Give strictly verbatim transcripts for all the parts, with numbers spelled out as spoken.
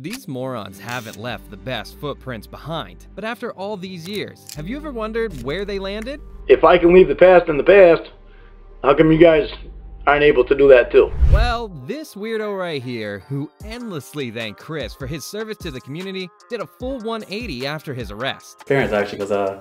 These morons haven't left the best footprints behind, but after all these years, have you ever wondered where they landed? If I can leave the past in the past, how come you guys aren't able to do that too? Well, this weirdo right here, who endlessly thanked Chris for his service to the community, did a full one eighty after his arrest. Parents actually, because uh,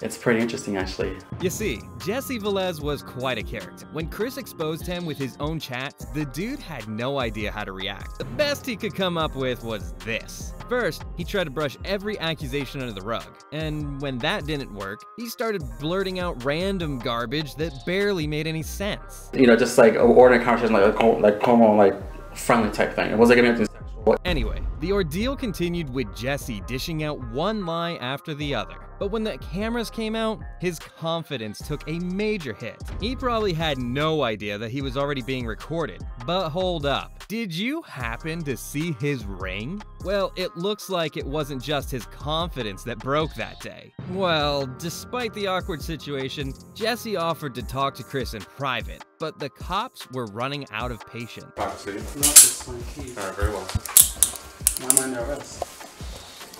it's pretty interesting actually. You see, Jesse Velez was quite a character. When Chris exposed him with his own chat, the dude had no idea how to react. The best he could come up with was this. First, he tried to brush every accusation under the rug, and when that didn't work, he started blurting out random garbage that barely made any sense. You know, just like an ordinary conversation, like a like, como, like friendly type thing. It wasn't gonna anything sexual. Anyway, the ordeal continued with Jesse dishing out one lie after the other. But when the cameras came out, his confidence took a major hit. He probably had no idea that he was already being recorded. But hold up, did you happen to see his ring? Well, it looks like it wasn't just his confidence that broke that day. Well, despite the awkward situation, Jesse offered to talk to Chris in private, but the cops were running out of patience. Privacy. Not just my key. All right, very well. Why am I nervous?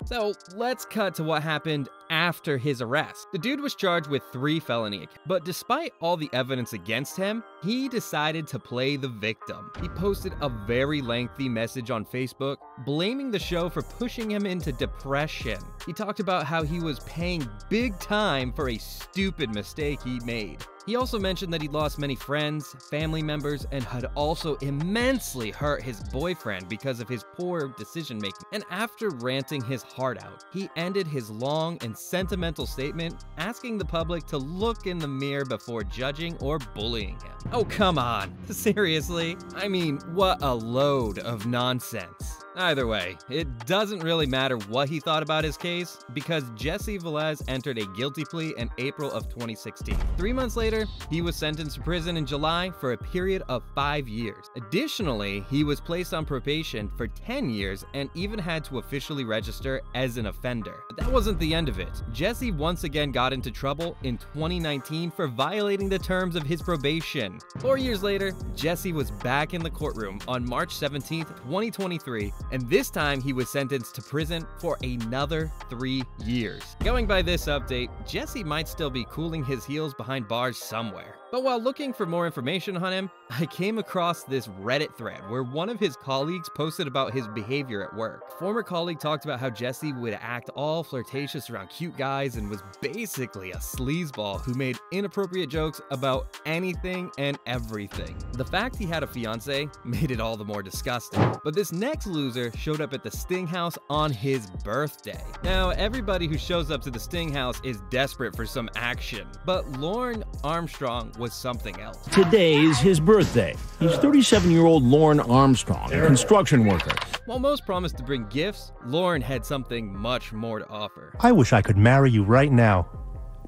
So let's cut to what happened after his arrest. The dude was charged with three felony counts, but despite all the evidence against him, he decided to play the victim. He posted a very lengthy message on Facebook, blaming the show for pushing him into depression. He talked about how he was paying big time for a stupid mistake he made. He also mentioned that he'd lost many friends, family members, and had also immensely hurt his boyfriend because of his poor decision-making. And after ranting his heart out, he ended his long and sentimental statement asking the public to look in the mirror before judging or bullying him. Oh, come on. Seriously? I mean, what a load of nonsense. Either way, it doesn't really matter what he thought about his case because Jesse Velez entered a guilty plea in April of twenty sixteen. Three months later, he was sentenced to prison in July for a period of five years. Additionally, he was placed on probation for ten years and even had to officially register as an offender. But that wasn't the end of it. Jesse once again got into trouble in twenty nineteen for violating the terms of his probation. Four years later, Jesse was back in the courtroom on March seventeenth, twenty twenty-three, and this time he was sentenced to prison for another three years. Going by this update, Jesse might still be cooling his heels behind bars somewhere. But while looking for more information on him, I came across this Reddit thread where one of his colleagues posted about his behavior at work. Former colleague talked about how Jesse would act all flirtatious around cute guys and was basically a sleazeball who made inappropriate jokes about anything and everything. The fact he had a fiance made it all the more disgusting. But this next loser showed up at the Sting House on his birthday. Now, everybody who shows up to the Sting House is desperate for some action, but Lauren Armstrong was something else. Today is his birthday. He's thirty-seven-year-old Lauren Armstrong, a construction worker. While most promised to bring gifts, Lauren had something much more to offer. I wish I could marry you right now,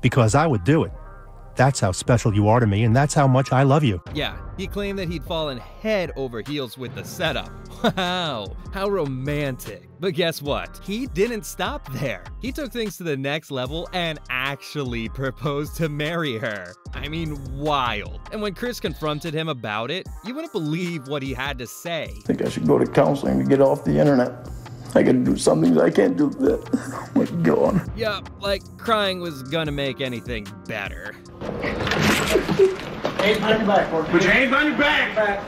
because I would do it. That's how special you are to me, and that's how much I love you. Yeah, he claimed that he'd fallen head over heels with the setup. Wow, how romantic. But guess what? He didn't stop there. He took things to the next level and actually proposed to marry her. I mean, wild. And when Chris confronted him about it, you wouldn't believe what he had to say. I think I should go to counseling to get off the internet. I can do some things I can't do that. Oh my God. Yeah, like crying was gonna make anything better. Hands on your back, Put your hands on your back. back.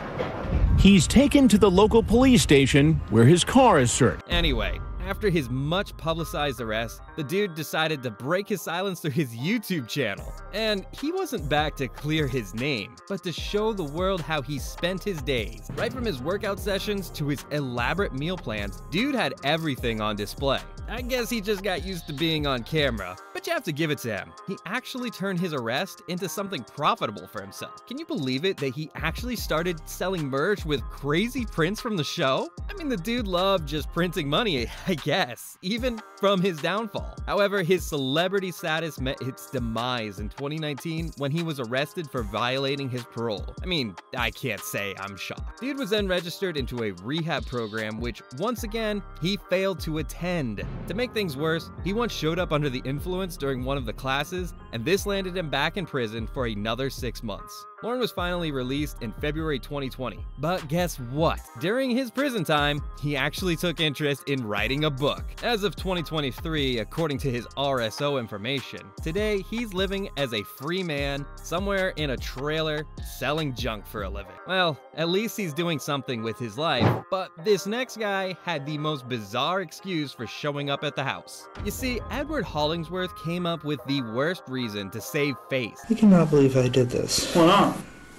He's taken to the local police station where his car is searched. Anyway, after his much publicized arrest, the dude decided to break his silence through his YouTube channel. And he wasn't back to clear his name, but to show the world how he spent his days. Right from his workout sessions to his elaborate meal plans, dude had everything on display. I guess he just got used to being on camera, but you have to give it to him. He actually turned his arrest into something profitable for himself. Can you believe it that he actually started selling merch with crazy prints from the show? I mean, the dude loved just printing money, I guess, even from his downfall. However, his celebrity status met its demise in twenty nineteen when he was arrested for violating his parole. I mean, I can't say I'm shocked. Dude was then registered into a rehab program, which once again, he failed to attend. To make things worse, he once showed up under the influence during one of the classes and this landed him back in prison for another six months. Lauren was finally released in February twenty twenty, but guess what? During his prison time, he actually took interest in writing a book. As of twenty twenty-three, according to his R S O information, today he's living as a free man somewhere in a trailer selling junk for a living. Well, at least he's doing something with his life, but this next guy had the most bizarre excuse for showing up at the house. You see, Edward Hollingsworth came up with the worst reason to save face. I cannot believe I did this. Why not?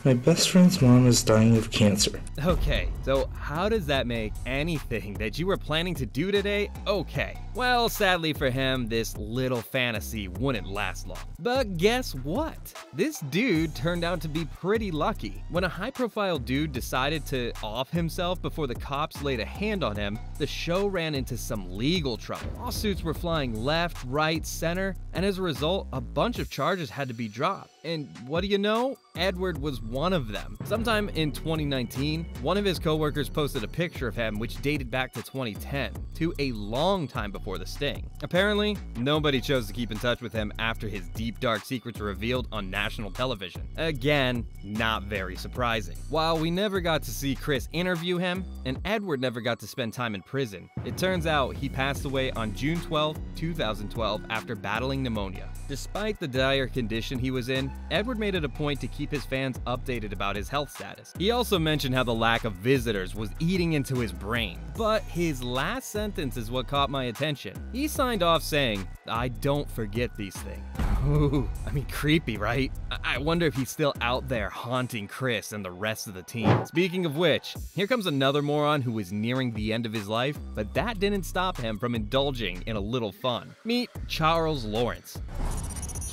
My best friend's mom is dying of cancer. Okay, so how does that make anything that you were planning to do today okay? Well, sadly for him, this little fantasy wouldn't last long. But guess what? This dude turned out to be pretty lucky. When a high-profile dude decided to off himself before the cops laid a hand on him, the show ran into some legal trouble. Lawsuits were flying left, right, center, and as a result, a bunch of charges had to be dropped. And what do you know? Edward was one of them. Sometime in twenty nineteen, one of his coworkers posted a picture of him which dated back to twenty ten, to a long time before the sting. Apparently, nobody chose to keep in touch with him after his deep dark secrets were revealed on national television. Again, not very surprising. While we never got to see Chris interview him, and Edward never got to spend time in prison, it turns out he passed away on June twelfth, two thousand twelve after battling pneumonia. Despite the dire condition he was in, Edward made it a point to keep his fans updated about his health status. He also mentioned how the lack of visitors was eating into his brain. But his last sentence is what caught my attention. He signed off saying, "I don't forget these things." Ooh, I mean, creepy, right? I, I wonder if he's still out there haunting Chris and the rest of the team. Speaking of which, here comes another moron who is nearing the end of his life, but that didn't stop him from indulging in a little fun. Meet Charles Lawrence.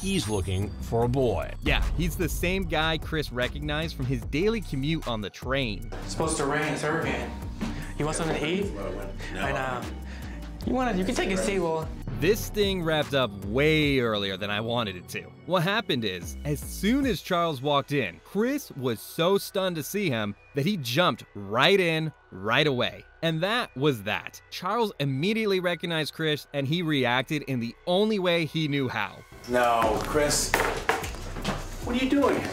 He's looking for a boy. Yeah, he's the same guy Chris recognized from his daily commute on the train. It's supposed to rain, it's hurricane. You want something to eat? I know. You want to, you can take a seat, well. This thing wrapped up way earlier than I wanted it to. What happened is, as soon as Charles walked in, Chris was so stunned to see him that he jumped right in, right away. And that was that. Charles immediately recognized Chris and he reacted in the only way he knew how. No, Chris, what are you doing here?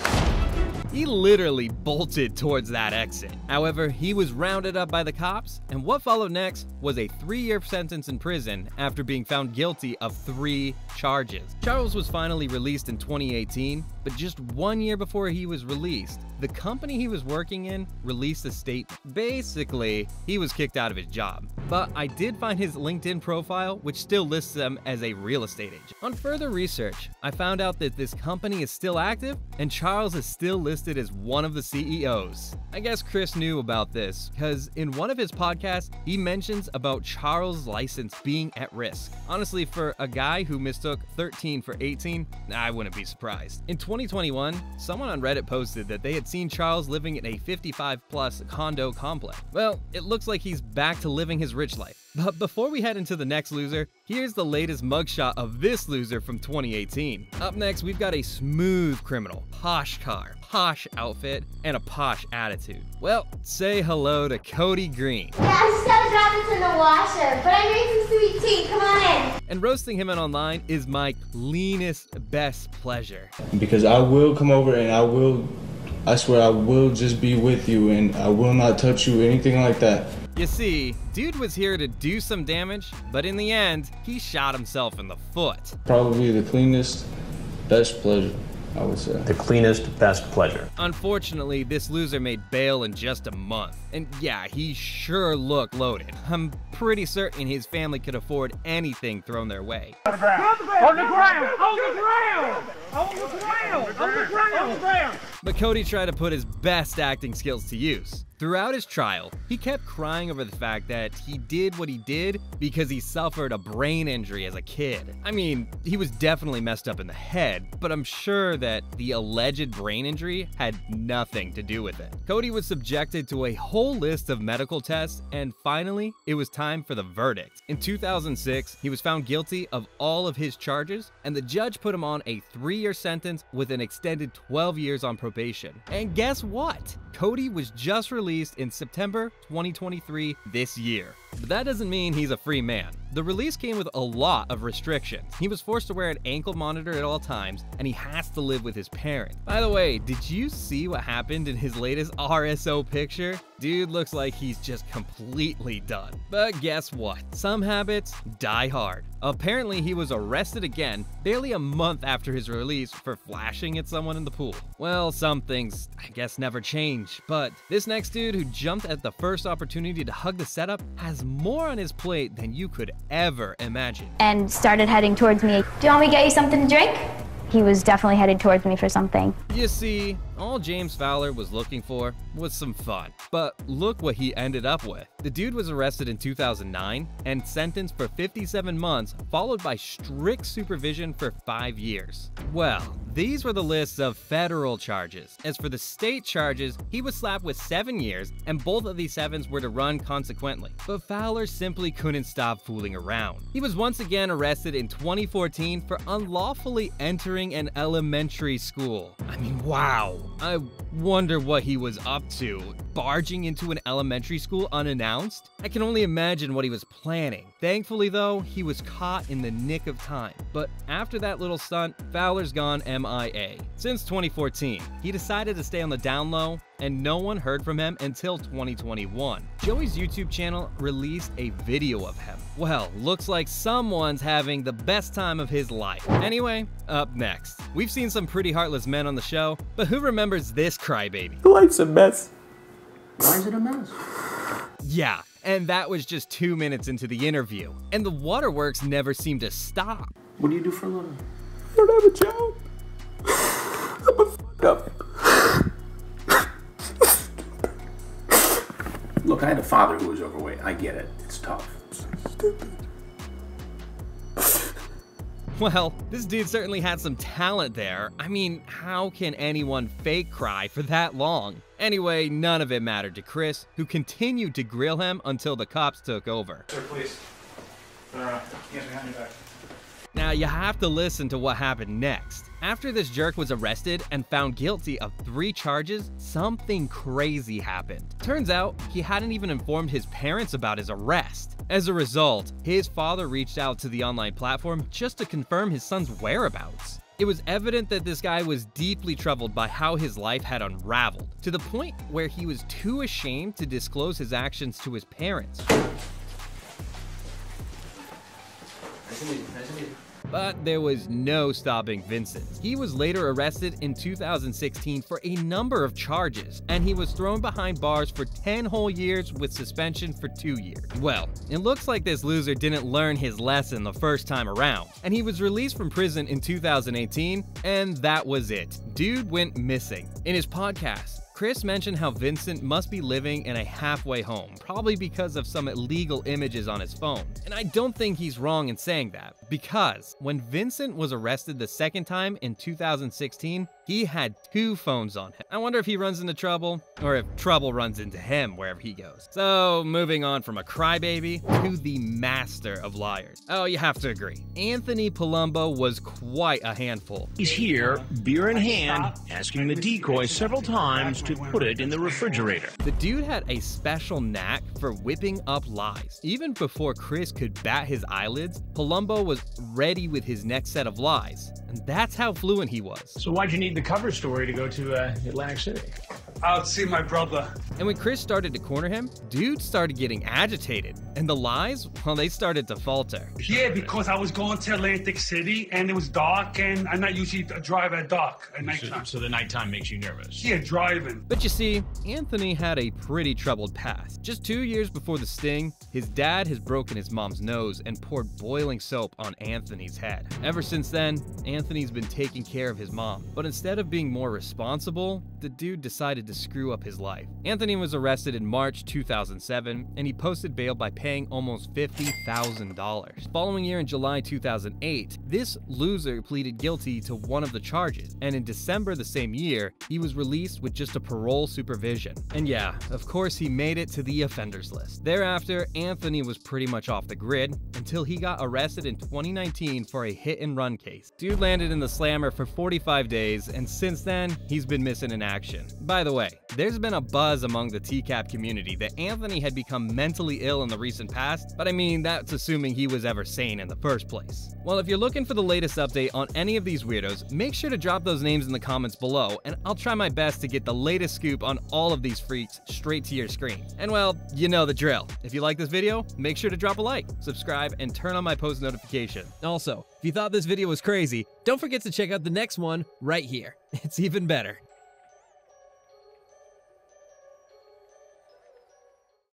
He literally bolted towards that exit. However, he was rounded up by the cops, and what followed next was a three-year sentence in prison after being found guilty of three charges. Charles was finally released in twenty eighteen, but just one year before he was released, the company he was working in released a statement. Basically, he was kicked out of his job. But I did find his LinkedIn profile, which still lists him as a real estate agent. On further research, I found out that this company is still active and Charles is still listed as one of the C E Os. I guess Chris knew about this, because in one of his podcasts, he mentions about Charles' license being at risk. Honestly, for a guy who mistook thirteen for eighteen, I wouldn't be surprised. In twenty twenty-one, someone on Reddit posted that they had seen Charles living in a fifty-five plus condo complex. Well, it looks like he's back to living his rich life. But before we head into the next loser, here's the latest mugshot of this loser from twenty eighteen. Up next, we've got a smooth criminal, posh car, posh outfit, and a posh attitude. Well, say hello to Cody Green. Yeah, I just got dropping in the washer, but I made some sweet tea, come on in. And roasting him in online is my leanest, best pleasure. Because I will come over and I will I swear I will just be with you and I will not touch you, anything like that. You see, dude was here to do some damage, but in the end, he shot himself in the foot. Probably the cleanest, best pleasure, I would say. The cleanest, best pleasure. Unfortunately, this loser made bail in just a month. And yeah, he sure looked loaded. I'm pretty certain his family could afford anything thrown their way. On the ground! On the ground! On the ground! On the ground! On the ground! On the ground! But Cody tried to put his best acting skills to use. Throughout his trial, he kept crying over the fact that he did what he did because he suffered a brain injury as a kid. I mean, he was definitely messed up in the head, but I'm sure that the alleged brain injury had nothing to do with it. Cody was subjected to a whole list of medical tests, and finally, it was time for the verdict. In two thousand six, he was found guilty of all of his charges, and the judge put him on a three-year sentence with an extended twelve years on probation. probation. And guess what? Cody was just released in September twenty twenty-three this year. But that doesn't mean he's a free man. The release came with a lot of restrictions. He was forced to wear an ankle monitor at all times, and he has to live with his parents. By the way, did you see what happened in his latest R S O picture? Dude looks like he's just completely done. But guess what? Some habits die hard. Apparently, he was arrested again barely a month after his release for flashing at someone in the pool. Well, some things, I guess, never change. But this next dude who jumped at the first opportunity to hug the setup has more on his plate than you could ever imagine. And started heading towards me. Do you want me to get you something to drink? He was definitely headed towards me for something. You see, all James Fowler was looking for was some fun. But look what he ended up with. The dude was arrested in two thousand nine and sentenced for fifty-seven months, followed by strict supervision for five years. Well, these were the lists of federal charges. As for the state charges, he was slapped with seven years, and both of these sevens were to run consequently. But Fowler simply couldn't stop fooling around. He was once again arrested in twenty fourteen for unlawfully entering an elementary school. I mean, wow. I wonder what he was up to, barging into an elementary school unannounced? I can only imagine what he was planning. Thankfully though, he was caught in the nick of time. But after that little stunt, Fowler's gone M I A. Since twenty fourteen, he decided to stay on the down low, and no one heard from him until twenty twenty-one. Joey's YouTube channel released a video of him. Well, looks like someone's having the best time of his life. Anyway, up next. We've seen some pretty heartless men on the show, but who remembers this crybaby? Life's a mess. Why is it a mess? Yeah, and that was just two minutes into the interview, and the waterworks never seemed to stop. What do you do for a living? I don't have a job. I'm a f***ed up. Look, I had a father who was overweight. I get it. It's tough. Stupid. Well, this dude certainly had some talent there. I mean, how can anyone fake cry for that long? Anyway, none of it mattered to Chris, who continued to grill him until the cops took over. Sir, please. Uh, yes, behind your back. Now, you have to listen to what happened next. After this jerk was arrested and found guilty of three charges, something crazy happened. Turns out, he hadn't even informed his parents about his arrest. As a result, his father reached out to the online platform just to confirm his son's whereabouts. It was evident that this guy was deeply troubled by how his life had unraveled, to the point where he was too ashamed to disclose his actions to his parents. Nice and easy, nice and easy. But there was no stopping Vincent. He was later arrested in two thousand sixteen for a number of charges, and he was thrown behind bars for ten whole years with suspension for two years. Well, it looks like this loser didn't learn his lesson the first time around, and he was released from prison in two thousand eighteen, and that was it. Dude went missing. In his podcast, Chris mentioned how Vincent must be living in a halfway home, probably because of some illegal images on his phone. And I don't think he's wrong in saying that, because when Vincent was arrested the second time in two thousand sixteen, he had two phones on him. I wonder if he runs into trouble, or if trouble runs into him wherever he goes. So, moving on from a crybaby to the master of liars. Oh, you have to agree. Anthony Palumbo was quite a handful. He's here, beer in hand, asking the decoy several times to put it in the refrigerator. The dude had a special knack for whipping up lies. Even before Chris could bat his eyelids, Palumbo was ready with his next set of lies. And that's how fluent he was. So why'd you need the cover story to go to uh, Atlantic City? I'll see my brother. And when Chris started to corner him, dude started getting agitated. And the lies, well, they started to falter. Yeah, because I was going to Atlantic City and it was dark, and I'm not usually drive at dark at nighttime. So, so the nighttime makes you nervous? Yeah, driving. But you see, Anthony had a pretty troubled past. Just two years before the sting, his dad has broken his mom's nose and poured boiling soap on Anthony's head. Ever since then, Anthony's been taking care of his mom. But instead of being more responsible, the dude decided to to screw up his life. Anthony was arrested in March two thousand seven, and he posted bail by paying almost fifty thousand dollars. Following year in July two thousand eight, this loser pleaded guilty to one of the charges, and in December the same year, he was released with just a parole supervision. And yeah, of course he made it to the offenders list. Thereafter, Anthony was pretty much off the grid until he got arrested in twenty nineteen for a hit-and-run case. Dude landed in the slammer for forty-five days, and since then, he's been missing in action. By the way, there's been a buzz among the T CAP community that Anthony had become mentally ill in the recent past, but I mean, that's assuming he was ever sane in the first place. Well, if you're looking for the latest update on any of these weirdos, make sure to drop those names in the comments below, and I'll try my best to get the latest scoop on all of these freaks straight to your screen. And well, you know the drill. If you like this video, make sure to drop a like, subscribe, and turn on my post notification. Also, if you thought this video was crazy, don't forget to check out the next one right here. It's even better.